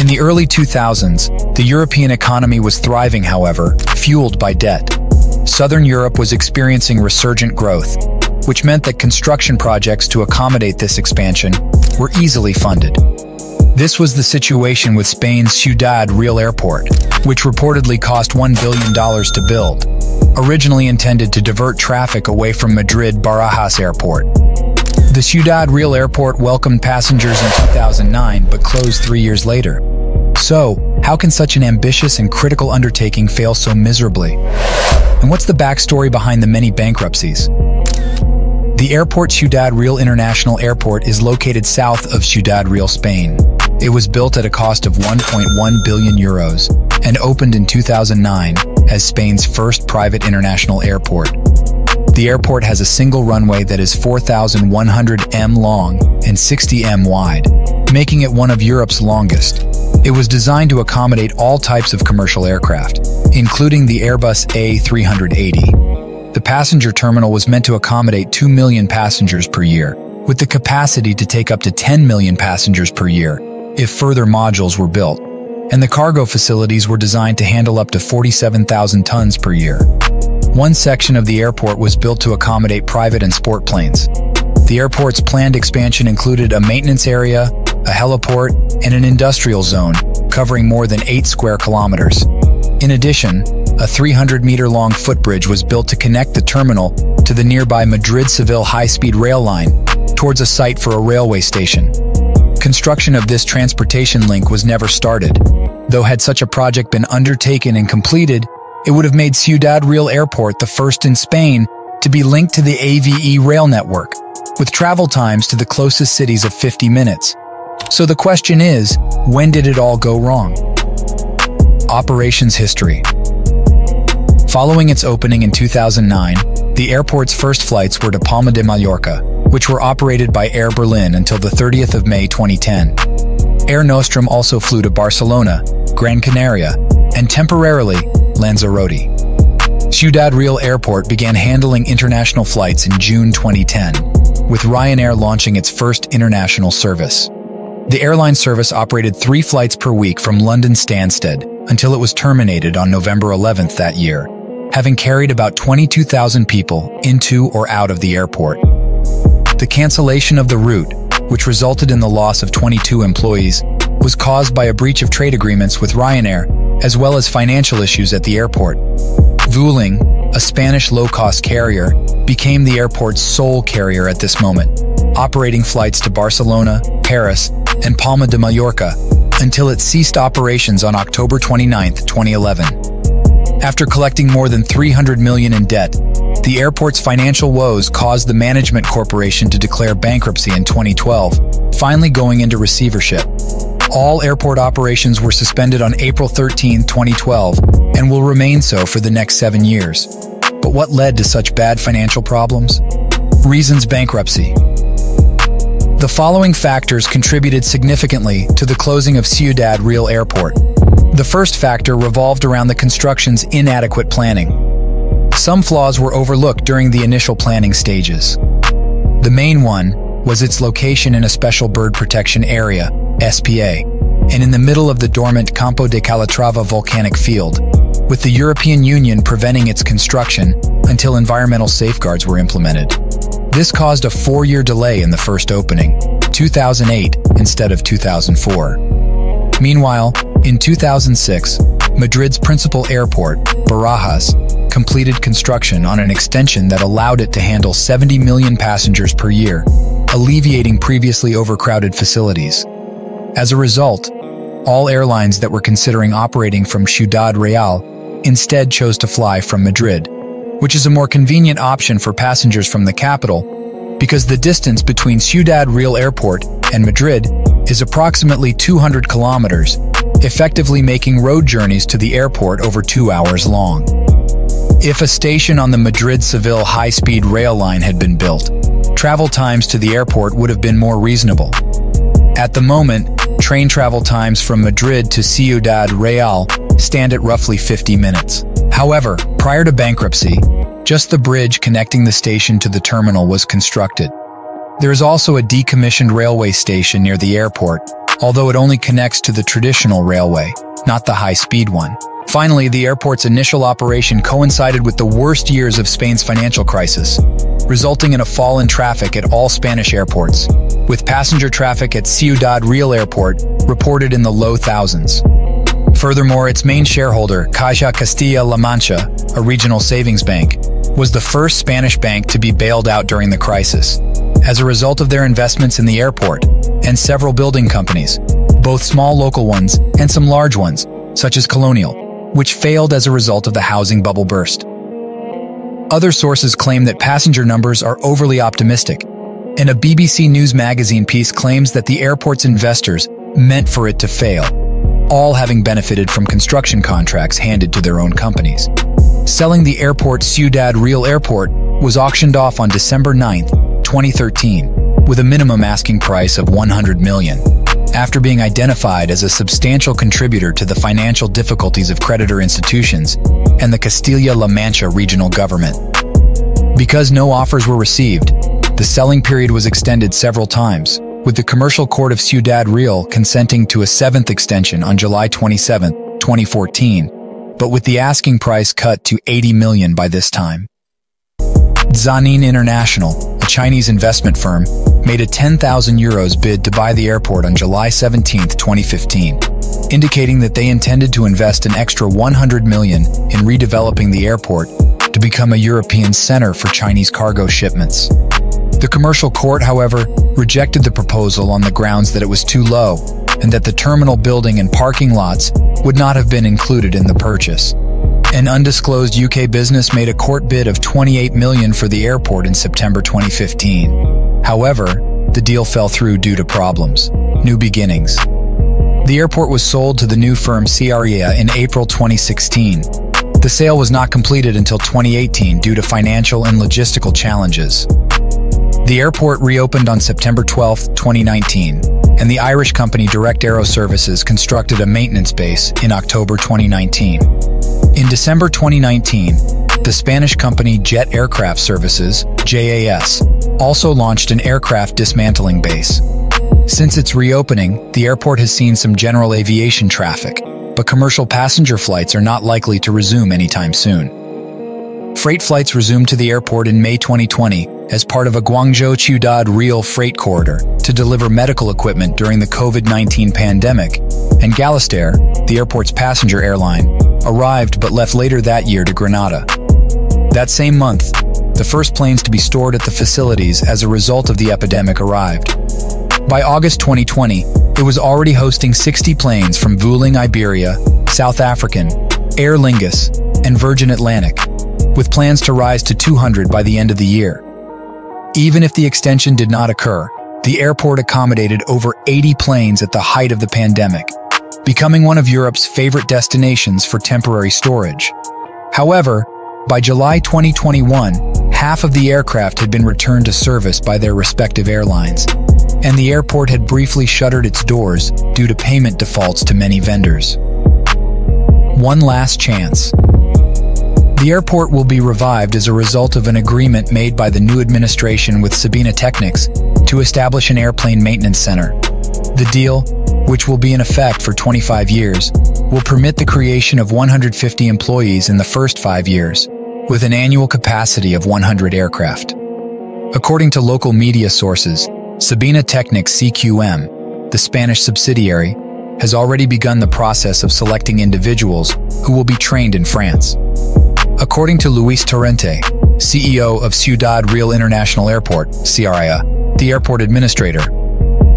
In the early 2000s, the European economy was thriving, however, fueled by debt. Southern Europe was experiencing resurgent growth, which meant that construction projects to accommodate this expansion were easily funded. This was the situation with Spain's Ciudad Real Airport, which reportedly cost $1 billion to build, originally intended to divert traffic away from Madrid Barajas Airport. The Ciudad Real Airport welcomed passengers in 2009 but closed 3 years later. So, how can such an ambitious and critical undertaking fail so miserably? And what's the backstory behind the many bankruptcies? The airport Ciudad Real International Airport is located south of Ciudad Real, Spain. It was built at a cost of 1.1 billion euros and opened in 2009 as Spain's first private international airport. The airport has a single runway that is 4,100 m long and 60 m wide, making it one of Europe's longest. It was designed to accommodate all types of commercial aircraft, including the Airbus A380. The passenger terminal was meant to accommodate 2 million passengers per year, with the capacity to take up to 10 million passengers per year, if further modules were built. And the cargo facilities were designed to handle up to 47,000 tons per year. One section of the airport was built to accommodate private and sport planes. The airport's planned expansion included a maintenance area, a heliport, and an industrial zone, covering more than 8 square kilometers. In addition, a 300-meter-long footbridge was built to connect the terminal to the nearby Madrid-Seville high-speed rail line towards a site for a railway station. Construction of this transportation link was never started, though had such a project been undertaken and completed, it would have made Ciudad Real Airport the first in Spain to be linked to the AVE rail network, with travel times to the closest cities of 50 minutes. So the question is, when did it all go wrong? Operations history. Following its opening in 2009, the airport's first flights were to Palma de Mallorca, which were operated by Air Berlin until the 30th of May 2010. Air Nostrum also flew to Barcelona, Gran Canaria, and temporarily, Lanzarote. Ciudad Real Airport began handling international flights in June 2010, with Ryanair launching its first international service. The airline service operated 3 flights per week from London Stansted until it was terminated on November 11th that year, having carried about 22,000 people into or out of the airport. The cancellation of the route, which resulted in the loss of 22 employees, was caused by a breach of trade agreements with Ryanair, as well as financial issues at the airport. Vueling, a Spanish low-cost carrier, became the airport's sole carrier at this moment, operating flights to Barcelona, Paris, and Palma de Mallorca until it ceased operations on October 29, 2011. After collecting more than 300 million in debt, the airport's financial woes caused the management corporation to declare bankruptcy in 2012, finally going into receivership. All airport operations were suspended on April 13, 2012, and will remain so for the next 7 years. But what led to such bad financial problems? Reasons: bankruptcy. The following factors contributed significantly to the closing of Ciudad Real Airport. The first factor revolved around the construction's inadequate planning. Some flaws were overlooked during the initial planning stages. The main one was its location in a special bird protection area, SPA, and in the middle of the dormant Campo de Calatrava volcanic field, with the European Union preventing its construction until environmental safeguards were implemented. This caused a 4-year delay in the first opening, 2008 instead of 2004. Meanwhile, in 2006, Madrid's principal airport, Barajas, completed construction on an extension that allowed it to handle 70 million passengers per year, alleviating previously overcrowded facilities. As a result, all airlines that were considering operating from Ciudad Real instead chose to fly from Madrid, which is a more convenient option for passengers from the capital because the distance between Ciudad Real Airport and Madrid is approximately 200 kilometers, effectively making road journeys to the airport over 2 hours long. If a station on the Madrid-Seville high-speed rail line had been built, travel times to the airport would have been more reasonable. At the moment, train travel times from Madrid to Ciudad Real stand at roughly 50 minutes. However, prior to bankruptcy, just the bridge connecting the station to the terminal was constructed. There is also a decommissioned railway station near the airport, although it only connects to the traditional railway, not the high-speed one. Finally, the airport's initial operation coincided with the worst years of Spain's financial crisis, resulting in a fall in traffic at all Spanish airports, with passenger traffic at Ciudad Real Airport reported in the low thousands. Furthermore, its main shareholder, Caixa Castilla La Mancha, a regional savings bank, was the first Spanish bank to be bailed out during the crisis, as a result of their investments in the airport and several building companies, both small local ones and some large ones, such as Colonial, which failed as a result of the housing bubble burst. Other sources claim that passenger numbers are overly optimistic, and a BBC News magazine piece claims that the airport's investors meant for it to fail, all having benefited from construction contracts handed to their own companies. Selling the airport Ciudad Real Airport was auctioned off on December 9, 2013, with a minimum asking price of $100 million, after being identified as a substantial contributor to the financial difficulties of creditor institutions and the Castilla La Mancha regional government. Because no offers were received, the selling period was extended several times, with the Commercial Court of Ciudad Real consenting to a 7th extension on July 27, 2014, but with the asking price cut to $80 million by this time. Zanin International, a Chinese investment firm, made a €10,000 bid to buy the airport on July 17, 2015, indicating that they intended to invest an extra $100 million in redeveloping the airport to become a European center for Chinese cargo shipments. The commercial court, however, rejected the proposal on the grounds that it was too low and that the terminal building and parking lots would not have been included in the purchase. An undisclosed UK business made a court bid of £28 million for the airport in September 2015. However, the deal fell through due to problems. New beginnings. The airport was sold to the new firm CRIA in April 2016. The sale was not completed until 2018 due to financial and logistical challenges. The airport reopened on September 12, 2019, and the Irish company Direct Aero Services constructed a maintenance base in October 2019. In December 2019, the Spanish company Jet Aircraft Services, JAS, also launched an aircraft dismantling base. Since its reopening, the airport has seen some general aviation traffic, but commercial passenger flights are not likely to resume anytime soon. Freight flights resumed to the airport in May 2020, as part of a Guangzhou-Ciudad Real freight corridor to deliver medical equipment during the COVID-19 pandemic, and Galistair, the airport's passenger airline, arrived but left later that year to Grenada. That same month, the first planes to be stored at the facilities as a result of the epidemic arrived. By August 2020, it was already hosting 60 planes from Vueling Iberia, South African, Aer Lingus, and Virgin Atlantic, with plans to rise to 200 by the end of the year. Even if the extension did not occur, the airport accommodated over 80 planes at the height of the pandemic, becoming one of Europe's favorite destinations for temporary storage. However, by July 2021, half of the aircraft had been returned to service by their respective airlines, and the airport had briefly shuttered its doors due to payment defaults to many vendors. One last chance. The airport will be revived as a result of an agreement made by the new administration with Sabena Technics to establish an airplane maintenance center. The deal, which will be in effect for 25 years, will permit the creation of 150 employees in the first 5 years, with an annual capacity of 100 aircraft. According to local media sources, Sabena Technics CQM, the Spanish subsidiary, has already begun the process of selecting individuals who will be trained in France. According to Luis Torrente, CEO of Ciudad Real International Airport, CRIA, the airport administrator,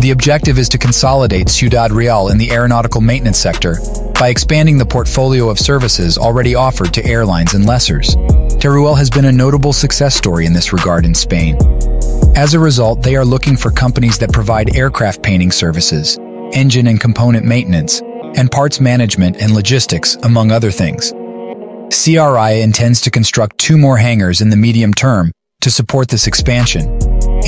the objective is to consolidate Ciudad Real in the aeronautical maintenance sector by expanding the portfolio of services already offered to airlines and lessors. Teruel has been a notable success story in this regard in Spain. As a result, they are looking for companies that provide aircraft painting services, engine and component maintenance, and parts management and logistics, among other things. CRI intends to construct 2 more hangars in the medium term to support this expansion.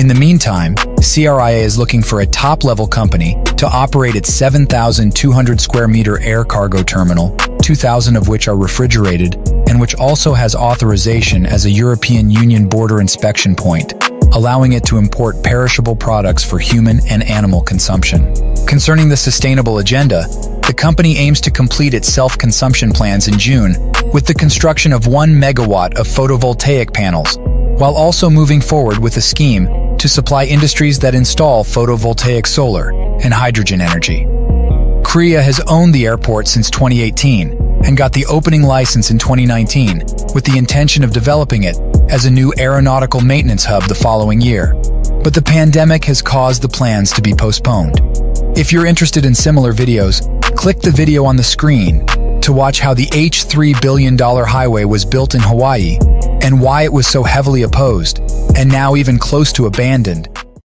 In the meantime, CRI is looking for a top-level company to operate its 7,200 square meter air cargo terminal, 2,000 of which are refrigerated, and which also has authorization as a European Union border inspection point, allowing it to import perishable products for human and animal consumption. Concerning the sustainable agenda, the company aims to complete its self-consumption plans in June with the construction of 1 megawatt of photovoltaic panels, while also moving forward with a scheme to supply industries that install photovoltaic solar and hydrogen energy. CREA has owned the airport since 2018 and got the opening license in 2019 with the intention of developing it as a new aeronautical maintenance hub the following year, but the pandemic has caused the plans to be postponed. If you're interested in similar videos, click the video on the screen to watch how the $3 billion highway was built in Hawaii and why it was so heavily opposed and now even close to abandoned